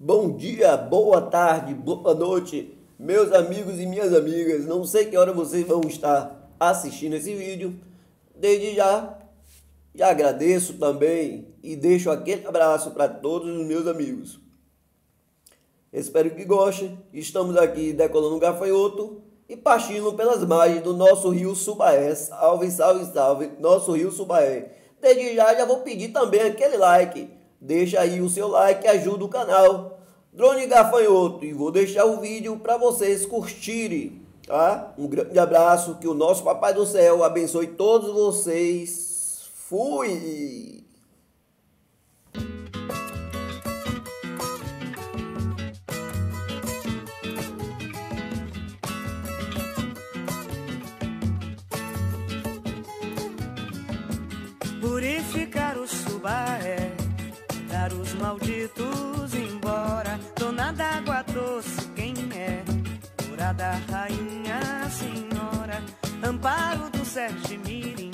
Bom dia, boa tarde, boa noite, meus amigos e minhas amigas. Não sei que hora vocês vão estar assistindo esse vídeo. Desde já agradeço também e deixo aquele abraço para todos os meus amigos. Espero que gostem. Estamos aqui decolando o gafanhoto e partindo pelas margens do nosso rio Subaé. Salve, salve, salve, nosso rio Subaé. Desde já vou pedir também aquele like. Deixa aí o seu like, ajuda o canal Drone Gafanhoto. E vou deixar o vídeo para vocês curtirem, tá? Um grande abraço, que o nosso Papai do Céu abençoe todos vocês. Fui! Purificar o Subaé, dar os malditos embora. Dona d'água doce, quem é? Dourada rainha, senhora. Amparo do Sérgio Mirim,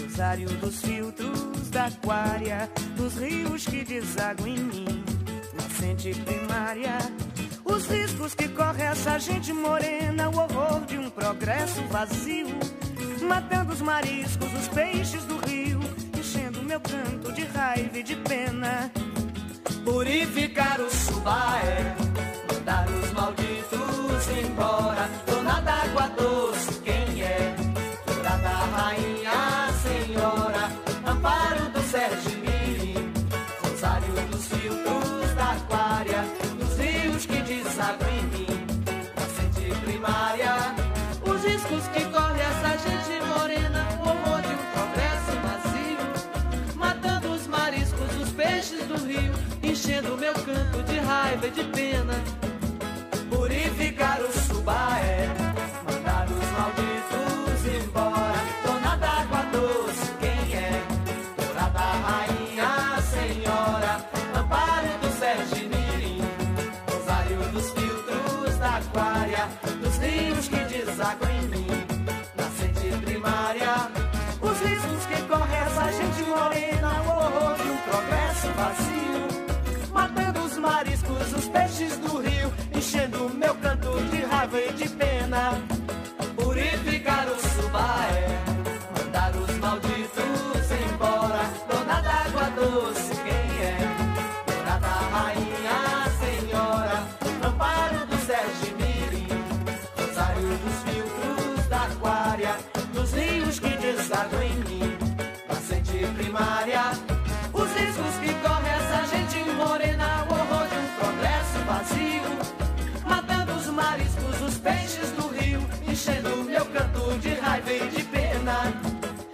rosário dos filtros da aquária, dos rios que desaguam em mim, nascente primária. Os riscos que corre essa gente morena, o horror de um progresso vazio, matando os mariscos, os peixes do rio, enchendo meu canto de raiva e de pena. Purificar o Subaé, mandar os malditos embora. Dona d'água doce, quem é? Dourada rainha, senhora. Amparo do Sérgio Mirim, rosário dos filtros da aquária, dos rios que desaguam em mim, nascente primária. Os riscos que corre essa gente morena, o horror de um progresso vazio, matando os mariscos, os peixes do rio, enchendo meu canto de raiva e de pena. Purificar o Subaé, mandar os malditos embora. Dona d'água doce, quem é? Dourada rainha, senhora. Amparo do Sérgio Mirim, rosário dos filtros da aquária, dos rios que desaguam em mim, nascente primária. Os riscos que corre essa gente morena, o horror de um progresso vazio, matando os mariscos, os peixes do rio, enchendo meu canto de raiva e de pena. Purificar o Subaé, mandar os malditos embora. Dona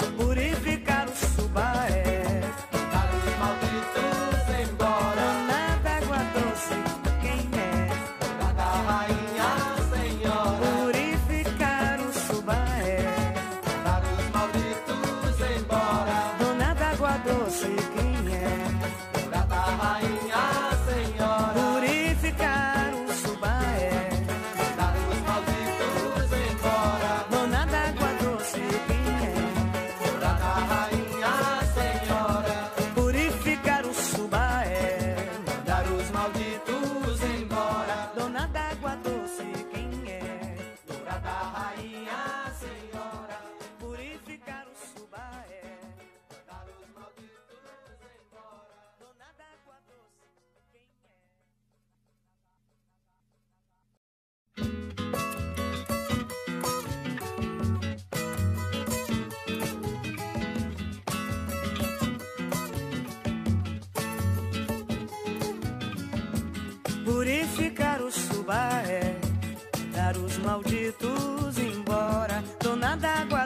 d'água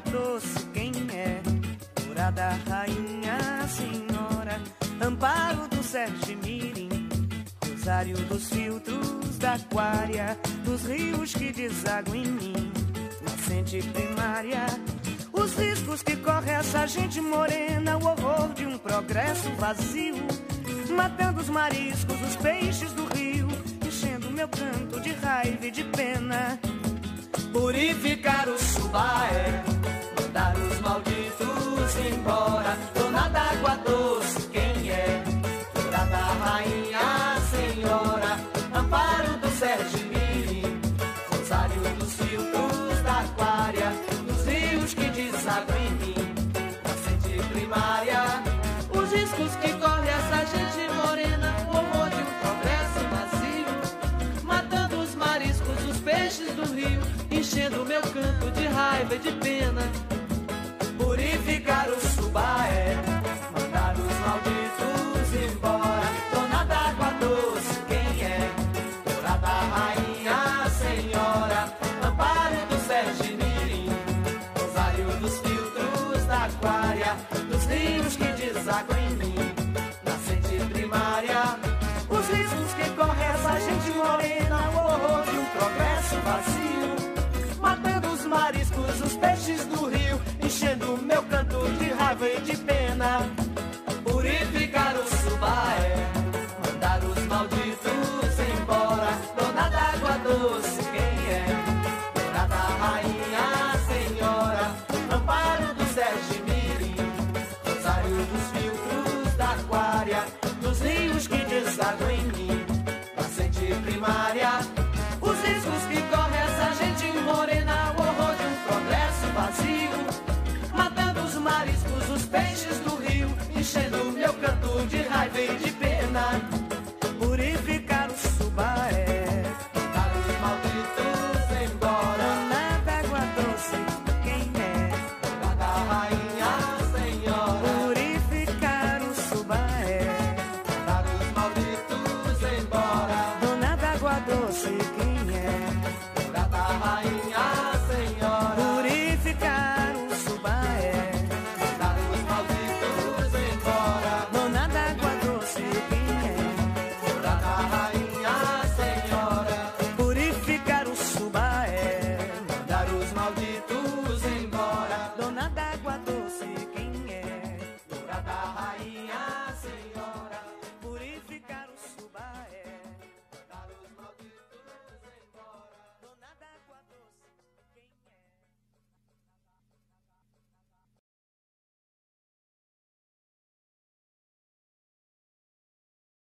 doce, quem é? Dourada rainha, senhora. Amparo do Sérgio Mirim, rosário dos filtros da aquária, dos rios que desaguam em mim, nascente primária. Os riscos que corre essa gente morena, o horror de um progresso vazio, matando os mariscos, os peixes do rio, enchendo meu canto de raiva e de pena. Purificar o Subaé, mandar os malditos embora. Dona d'água doce, quem é? Dourada rainha, senhora. Purificar o Subaé, mandar os malditos embora. Dona d'água doce, quem é? Dourada rainha, senhora. Purificar o Subaé, mandar os malditos embora. Dona d'água doce, quem é? Dourada rainha, senhora. Purificar o Subaé, mandar os malditos embora. Dona d'água doce, quem é? Dourada rainha, senhora. Purificar o Subaé, mandar os malditos embora. Dona d'água doce, quem é? Purificar o Subaé, dar os malditos embora. Dona d'água doce, quem é? Dourada rainha, senhora. Amparo do Sérgio Mirim, rosário dos filtros da aquária, dos rios que desaguam em mim, nascente primária. Os riscos que corre essa gente morena, o horror de um progresso vazio, matando os mariscos, os peixes do rio, enchendo meu canto de raiva e de pena. Purificar o Subaé, mandar os malditos embora. Dona d'água doce, quem é? Dourada rainha, senhora. raiva de pena, purificar o Subaé, mandar os malditos embora. Dona d'água doce, quem é? Dourada rainha, senhora, amparo do Sérgio Mirim, rosário dos filtros da aquária, dos rios que desaguam em mim. Nascente primária, os riscos que corre essa gente morena, o horror de um progresso vazio, matando os mariscos, os peixes do rio, enchendo o meu canto de raiva e de pena.